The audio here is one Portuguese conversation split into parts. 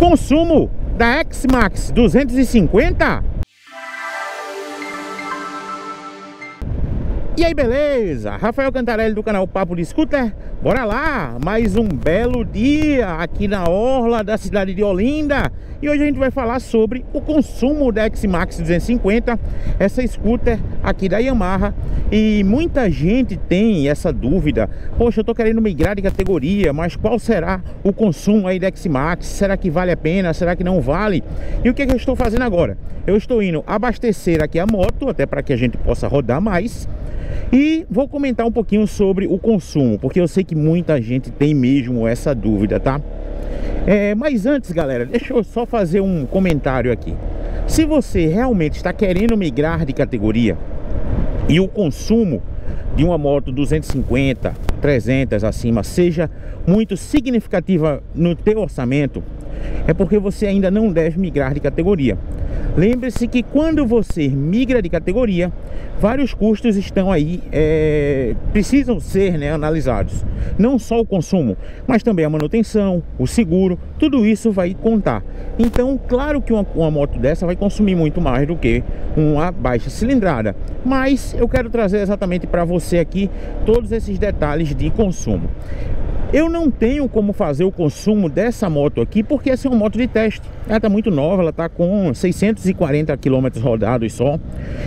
consumo da XMAX 250. E aí, beleza? Rafael Cantarelli do canal Papo de Scooter. Bora lá, mais um belo dia aqui na orla da cidade de Olinda. E hoje a gente vai falar sobre o consumo da XMAX 250, essa scooter aqui da Yamaha. E muita gente tem essa dúvida: poxa, eu tô querendo migrar de categoria, mas qual será o consumo aí da XMAX? Será que vale a pena? Será que não vale? E o que é que eu estou fazendo agora? Eu estou indo abastecer aqui a moto, até para que a gente possa rodar mais, e vou comentar um pouquinho sobre o consumo, porque eu sei que muita gente tem mesmo essa dúvida, tá? Mas antes, galera, deixa eu só fazer um comentário aqui. Se você realmente está querendo migrar de categoria e o consumo de uma moto 250, 300 acima seja muito significativa no teu orçamento, é porque você ainda não deve migrar de categoria. Lembre-se que quando você migra de categoria, vários custos estão aí, precisam ser, né, analisados. Não só o consumo, mas também a manutenção, o seguro, tudo isso vai contar. Então, claro que uma moto dessa vai consumir muito mais do que uma baixa cilindrada. Mas eu quero trazer exatamente para você aqui todos esses detalhes de consumo. Eu não tenho como fazer o consumo dessa moto aqui, porque essa é uma moto de teste. Ela está muito nova, ela está com 640 km rodados só.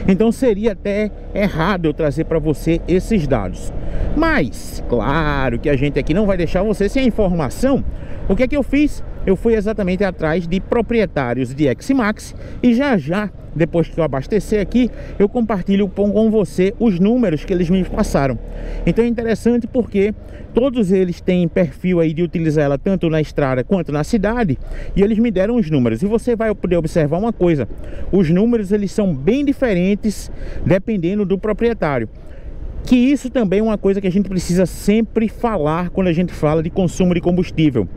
Então seria até errado eu trazer para você esses dados. Mas, claro que a gente aqui não vai deixar você sem a informação. O que é que eu fiz? Eu fui exatamente atrás de proprietários de XMAX e já, depois que eu abastecer aqui, eu compartilho com você os números que eles me passaram. Então é interessante porque todos eles têm perfil aí de utilizar ela tanto na estrada quanto na cidade, e eles me deram os números. E você vai poder observar uma coisa: os números, eles são bem diferentes dependendo do proprietário. Que isso também é uma coisa que a gente precisa sempre falar quando a gente fala de consumo de combustível.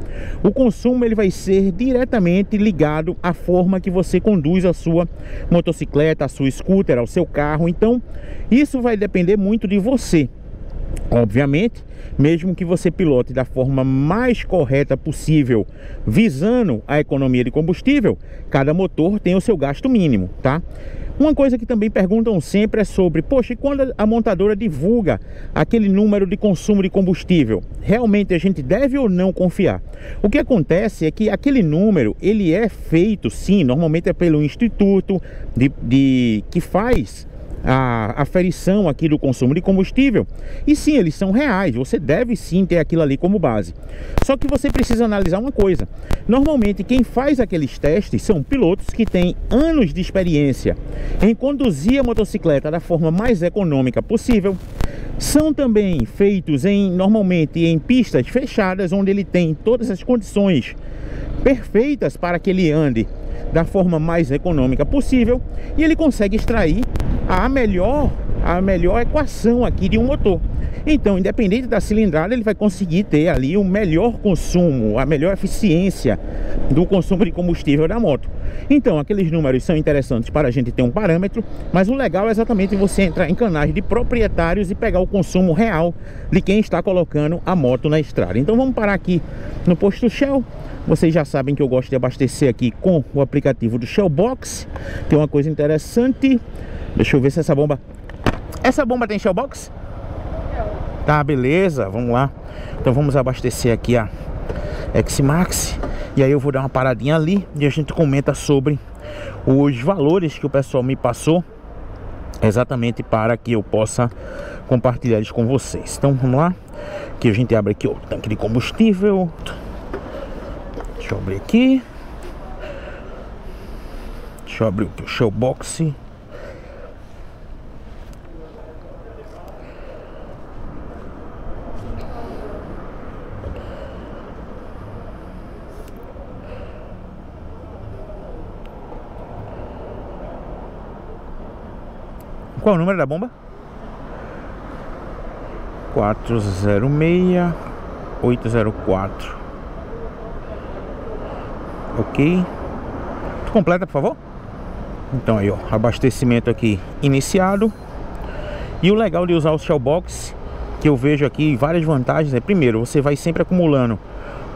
O consumo, ele vai ser diretamente ligado à forma que você conduz a sua motocicleta, a sua scooter, ao seu carro. Então isso vai depender muito de você. Obviamente, mesmo que você pilote da forma mais correta possível, visando a economia de combustível, cada motor tem o seu gasto mínimo, tá? Uma coisa que também perguntam sempre é sobre: poxa, e quando a montadora divulga aquele número de consumo de combustível, realmente a gente deve ou não confiar? O que acontece é que aquele número, ele é feito, sim, normalmente é pelo instituto que faz a aferição aqui do consumo de combustível, e sim, eles são reais, você deve sim ter aquilo ali como base. Só que você precisa analisar uma coisa: normalmente quem faz aqueles testes são pilotos que têm anos de experiência em conduzir a motocicleta da forma mais econômica possível. São também feitos normalmente em pistas fechadas, onde ele tem todas as condições perfeitas para que ele ande da forma mais econômica possível, e ele consegue extrair a melhor equação aqui de um motor. Então, independente da cilindrada, ele vai conseguir ter ali o melhor consumo, a melhor eficiência do consumo de combustível da moto. Então, aqueles números são interessantes para a gente ter um parâmetro, mas o legal é exatamente você entrar em canais de proprietários e pegar o consumo real de quem está colocando a moto na estrada. Então, vamos parar aqui no posto Shell. Vocês já sabem que eu gosto de abastecer aqui com o aplicativo do Shell Box. Tem uma coisa interessante. Deixa eu ver se essa bomba... Essa bomba tem Shell Box? Tá, beleza, vamos lá. Então vamos abastecer aqui a XMAX. E aí eu vou dar uma paradinha ali e a gente comenta sobre os valores que o pessoal me passou, exatamente para que eu possa compartilhar eles com vocês. Então vamos lá, que a gente abre aqui o tanque de combustível. Deixa eu abrir aqui. Deixa eu abrir o Shell Box. Qual é o número da bomba? 406804. Ok. Tu completa, por favor? Então aí, ó, abastecimento aqui iniciado. E o legal de usar o Shell Box, que eu vejo aqui várias vantagens, é: primeiro, você vai sempre acumulando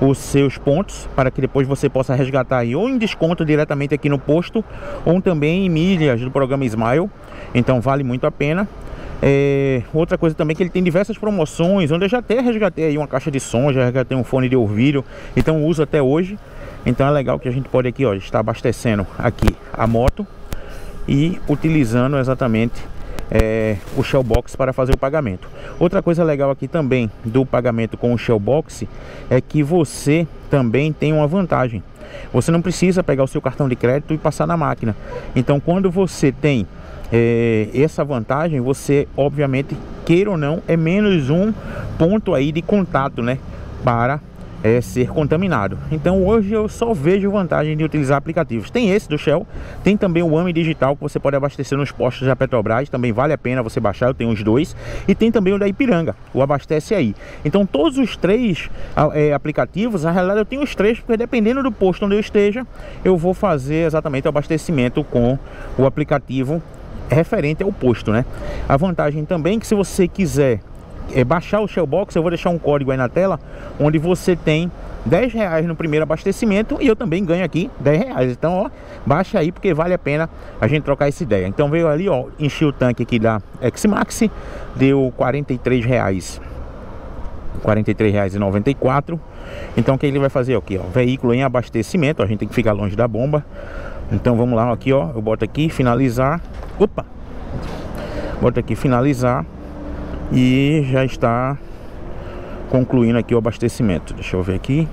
os seus pontos, para que depois você possa resgatar aí, ou em desconto diretamente aqui no posto, ou também em milhas do programa Smile. Então vale muito a pena. Outra coisa também que ele tem diversas promoções, onde eu já até resgatei aí uma caixa de som, já resgatei um fone de ouvido, então uso até hoje. Então é legal que a gente pode aqui, ó, estar abastecendo aqui a moto e utilizando exatamente o Shell Box para fazer o pagamento. Outra coisa legal aqui também do pagamento com o Shell Box é que você também tem uma vantagem. Você não precisa pegar o seu cartão de crédito e passar na máquina. Então quando você tem essa vantagem, você obviamente, queira ou não, é menos um ponto aí de contato, né, para ser contaminado. Então hoje eu só vejo vantagem de utilizar aplicativos. Tem esse do Shell, tem também o AME Digital, que você pode abastecer nos postos da Petrobras, também vale a pena você baixar, eu tenho os dois. E tem também o da Ipiranga, o Abastece Aí. Então todos os três aplicativos, na realidade eu tenho os três, porque dependendo do posto onde eu esteja, eu vou fazer exatamente o abastecimento com o aplicativo referente ao posto, né? A vantagem também é que se você quiser baixar o Shell Box, eu vou deixar um código aí na tela, onde você tem R$10 no primeiro abastecimento e eu também ganho aqui R$10. Então, ó, baixa aí porque vale a pena a gente trocar essa ideia. Então veio ali, ó, enchi o tanque aqui da XMAX, deu R$43,00, R$43,94. Então o que ele vai fazer aqui, ó, veículo em abastecimento, ó, a gente tem que ficar longe da bomba. Então vamos lá, ó, aqui, ó, eu boto aqui finalizar, opa, boto aqui finalizar. E já está concluindo aqui o abastecimento. Deixa eu ver aqui.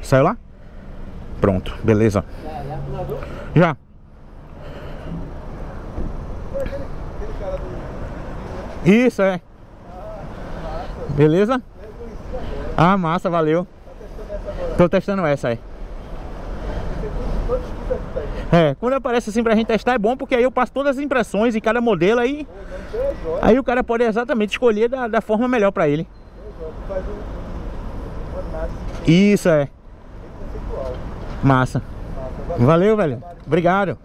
Saiu lá? Pronto, beleza. Já. Isso, é. Beleza? Ah, massa, valeu. Tô testando essa aí. Quando aparece assim pra gente testar é bom, porque aí eu passo todas as impressões e cada modelo aí. Aí o cara pode exatamente escolher da forma melhor pra ele. Isso, é. Massa. Valeu, velho. Obrigado.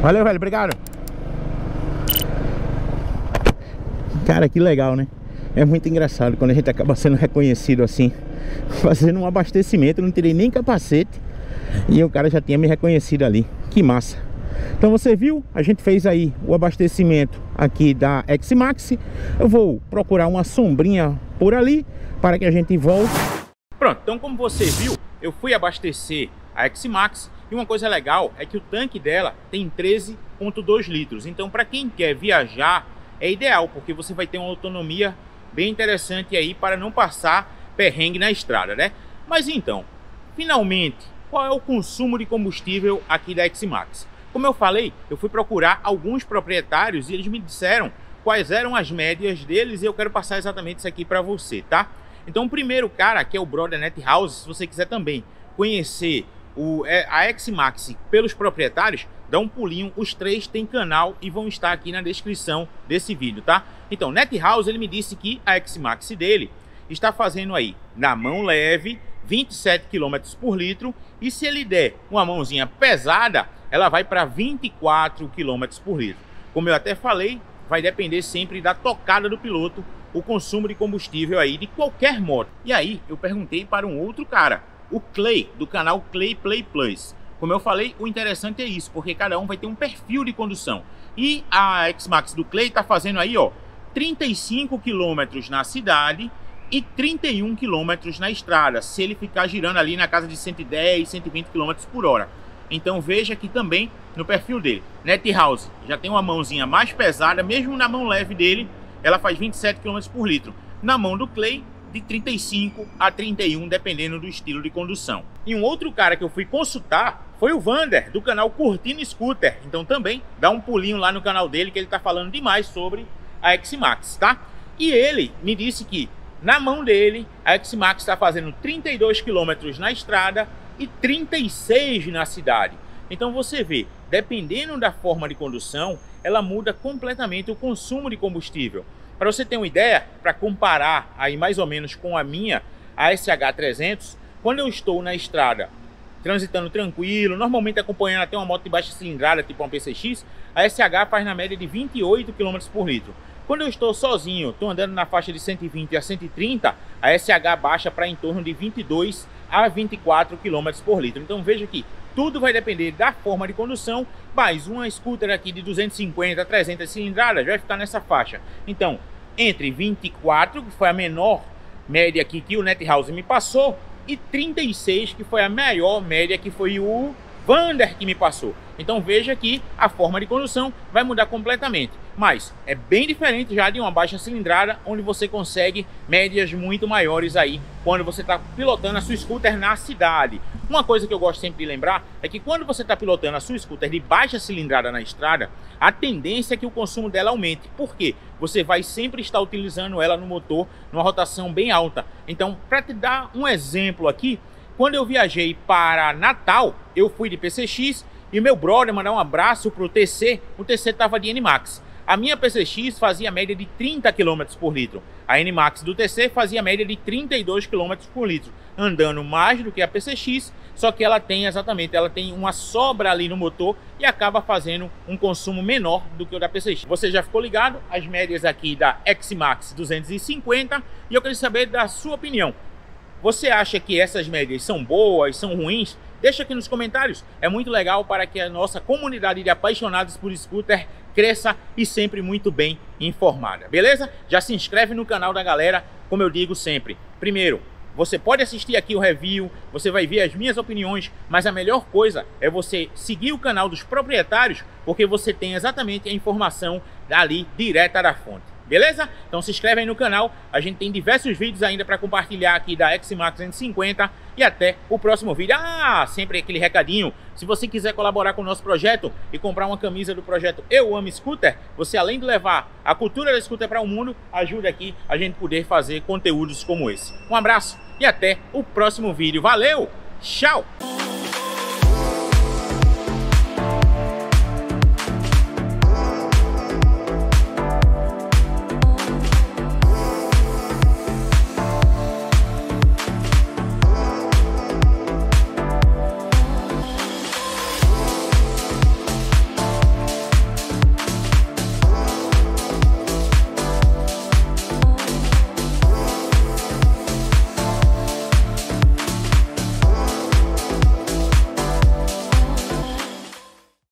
Valeu, velho. Obrigado. Cara, que legal, né? É muito engraçado quando a gente acaba sendo reconhecido assim, fazendo um abastecimento. Eu não tirei nem capacete e o cara já tinha me reconhecido ali. Que massa! Então você viu, a gente fez aí o abastecimento aqui da XMAX. Eu vou procurar uma sombrinha por ali para que a gente volte. Pronto, então como você viu, eu fui abastecer a XMAX. E uma coisa legal é que o tanque dela tem 13,2 litros. Então para quem quer viajar, é ideal, porque você vai ter uma autonomia bem interessante aí para não passar perrengue na estrada, né? Mas então, finalmente, qual é o consumo de combustível aqui da XMAX? Como eu falei, eu fui procurar alguns proprietários e eles me disseram quais eram as médias deles e eu quero passar exatamente isso aqui para você, tá? Então o primeiro cara, que é o brother NetHouse, se você quiser também conhecer a XMAX pelos proprietários, dá um pulinho, os três têm canal e vão estar aqui na descrição desse vídeo, tá? Então, NetHouse, ele me disse que a XMAX dele está fazendo aí, na mão leve, 27 km por litro, e se ele der uma mãozinha pesada, ela vai para 24 km por litro. Como eu até falei, vai depender sempre da tocada do piloto, o consumo de combustível aí de qualquer moto. E aí, eu perguntei para um outro cara, o Clay, do canal Clay Play Plus. Como eu falei, o interessante é isso, porque cada um vai ter um perfil de condução. E a XMAX do Clay tá fazendo aí, ó, 35 km na cidade e 31 km na estrada, se ele ficar girando ali na casa de 110, 120 km por hora. Então veja aqui também no perfil dele. NetHouse já tem uma mãozinha mais pesada, mesmo na mão leve dele, ela faz 27 km por litro. Na mão do Clay, de 35 a 31, dependendo do estilo de condução. E um outro cara que eu fui consultar foi o Vander, do canal Curtindo Scooter. Então também dá um pulinho lá no canal dele, que ele tá falando demais sobre a XMAX, tá? E ele me disse que na mão dele a XMAX está fazendo 32 km na estrada e 36 na cidade. Então você vê, dependendo da forma de condução, ela muda completamente o consumo de combustível. Para você ter uma ideia, para comparar aí mais ou menos com a minha, a SH300, quando eu estou na estrada transitando tranquilo, normalmente acompanhando até uma moto de baixa cilindrada, tipo uma PCX, a SH faz na média de 28 km por litro. Quando eu estou sozinho, estou andando na faixa de 120 a 130, a SH baixa para em torno de 22 a 24 km por litro. Então veja que tudo vai depender da forma de condução, mas uma scooter aqui de 250 a 300 cilindradas vai ficar nessa faixa. Então, entre 24, que foi a menor média aqui que o NetHouse me passou, e 36, que foi a maior média, que foi o Vander que me passou. Então veja que a forma de condução vai mudar completamente, mas é bem diferente já de uma baixa cilindrada, onde você consegue médias muito maiores aí quando você está pilotando a sua scooter na cidade. Uma coisa que eu gosto sempre de lembrar é que quando você está pilotando a sua scooter de baixa cilindrada na estrada, a tendência é que o consumo dela aumente, porque você vai sempre estar utilizando ela no motor numa rotação bem alta. Então, para te dar um exemplo aqui, quando eu viajei para Natal, eu fui de PCX e meu brother mandou um abraço para o TC estava de N-Max. A minha PCX fazia média de 30 km por litro, a N-Max do TC fazia média de 32 km por litro, andando mais do que a PCX, só que ela tem uma sobra ali no motor e acaba fazendo um consumo menor do que o da PCX. Você já ficou ligado? As médias aqui da XMAX 250, e eu queria saber da sua opinião. Você acha que essas médias são boas, são ruins? Deixa aqui nos comentários, é muito legal para que a nossa comunidade de apaixonados por scooter cresça e sempre muito bem informada, beleza? Já se inscreve no canal da galera, como eu digo sempre. Primeiro, você pode assistir aqui o review, você vai ver as minhas opiniões, mas a melhor coisa é você seguir o canal dos proprietários, porque você tem exatamente a informação dali direta da fonte. Beleza? Então se inscreve aí no canal, a gente tem diversos vídeos ainda para compartilhar aqui da XMAX 250 e até o próximo vídeo. Ah, sempre aquele recadinho, se você quiser colaborar com o nosso projeto e comprar uma camisa do projeto Eu Amo Scooter, você além de levar a cultura da scooter para o mundo, ajuda aqui a gente poder fazer conteúdos como esse. Um abraço e até o próximo vídeo. Valeu, tchau!